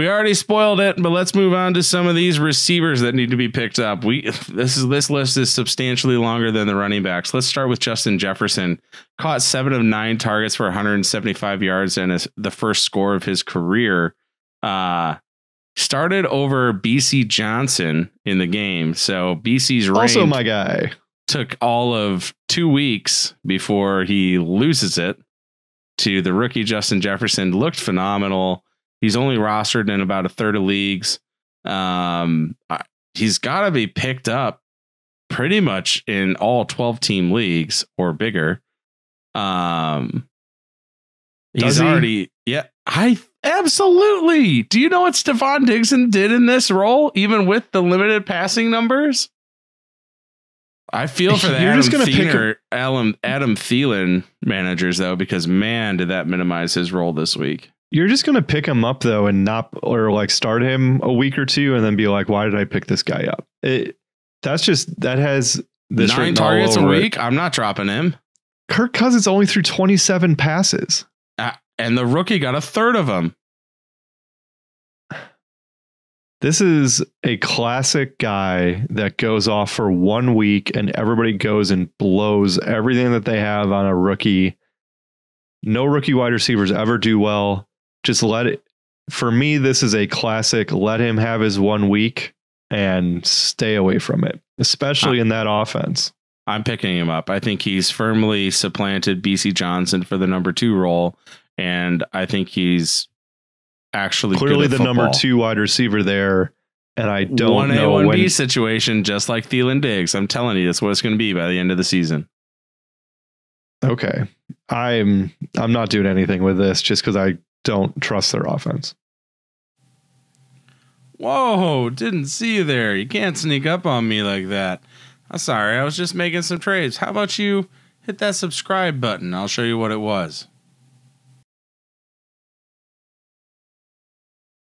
We already spoiled it, but let's move on to some of these receivers that need to be picked up. This list is substantially longer than the running backs. Let's start with Justin Jefferson. Caught 7 of 9 targets for 175 yards and the first score of his career. Started over BC Johnson in the game. So BC's reign also my guy took all of 2 weeks before he loses it to the rookie Justin Jefferson. Looked phenomenal. He's only rostered in about a third of leagues. He's got to be picked up pretty much in all 12-team leagues or bigger. Absolutely. Do you know what Stefon Diggs did in this role, even with the limited passing numbers? I feel for the Adam Thielen managers, though, because, man, did that minimize his role this week. You're just going to pick him up, though, and start him a week or two and then be like, why did I pick this guy up? That has this 9 targets a week. I'm not dropping him. Kirk Cousins only threw 27 passes. And the rookie got a third of them. This is a classic guy that goes off for 1 week and everybody goes and blows everything that they have on a rookie. No rookie wide receivers ever do well. Just let it. For me, this is a classic. Let him have his 1 week and stay away from it, especially in that offense. I'm picking him up. I think he's firmly supplanted BC Johnson for the number 2 role. And I think he's actually clearly the number 2 wide receiver there. And I don't know. 1A, 1B situation, just like Thielen Diggs. I'm telling you, that's what it's going to be by the end of the season. Okay. I'm not doing anything with this just because I don't trust their offense. Whoa, didn't see you there. You can't sneak up on me like that. I'm sorry. I was just making some trades. How about you hit that subscribe button? I'll show you what it was.